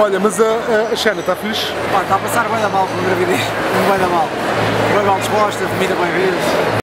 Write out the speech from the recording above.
Olha, mas a Xana está fixe? Está a passar bem da mal pelo Gravidez, bem da mal. Bem mal disposta, comida bem verde.